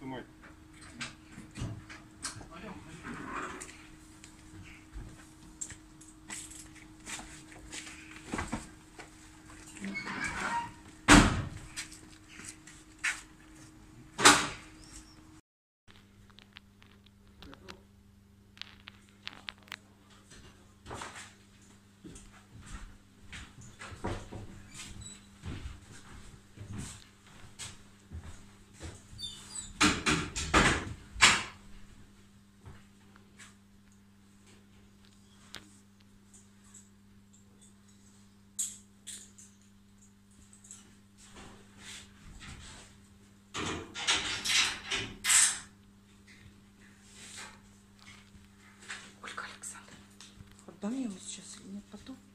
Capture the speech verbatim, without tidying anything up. ты мать. Дам я его сейчас или нет потом?